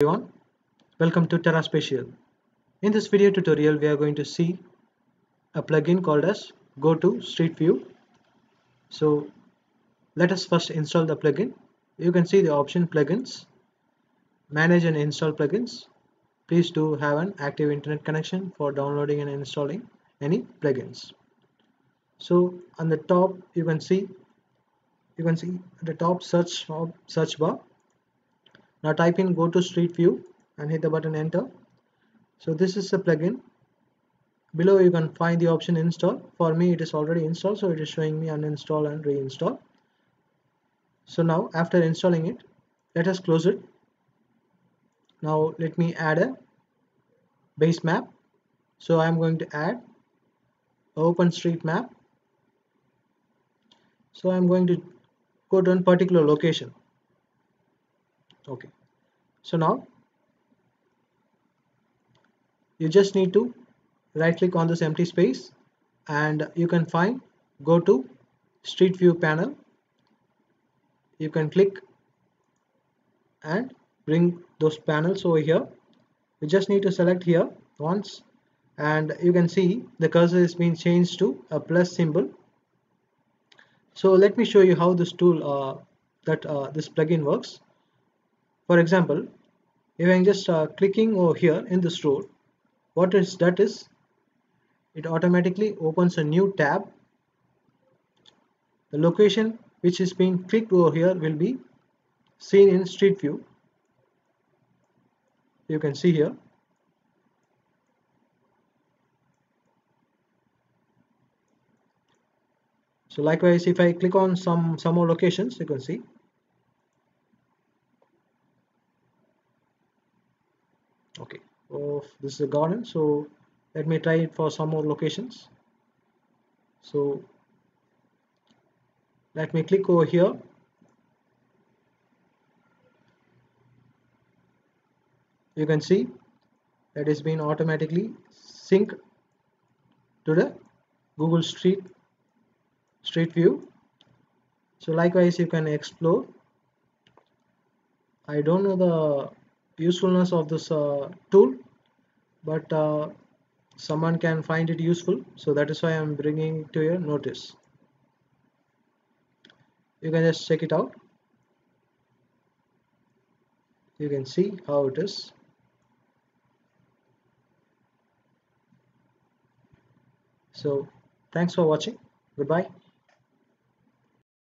Everyone, welcome to TerraSpatial. In this video tutorial, we are going to see a plugin called as Google Street View. So let us first install the plugin. You can see the option plugins, manage and install plugins. Please do have an active internet connection for downloading and installing any plugins. So on the top, you can see the top search bar. Now type in Go to Street View and hit the button enter. So this is the plugin. Below you can find the option install. For me it is already installed, so it is showing me uninstall and reinstall. So now after installing it, let us close it. Now let me add a base map. So I am going to add OpenStreetMap. So I am going to go to a particular location. Okay, so now you just need to right click on this empty space and you can find Go to Street View panel. You can click and bring those panels over here. You just need to select here once and you can see the cursor is being changed to a plus symbol. So let me show you how this tool this plugin works. For example, if I'm just clicking over here in this road, what is that is it automatically opens a new tab. The location which is being clicked over here will be seen in Street View. You can see here. So likewise, if I click on some more locations, you can see. Okay, oh, this is a garden, so let me try it for some more locations. So let me click over here. You can see that it's been automatically synced to the Google Street View. So likewise, you can explore. I don't know the usefulness of this tool, but someone can find it useful, so that is why I'm bringing it to your notice. You can just check it out. You can see how it is. So thanks for watching. Goodbye.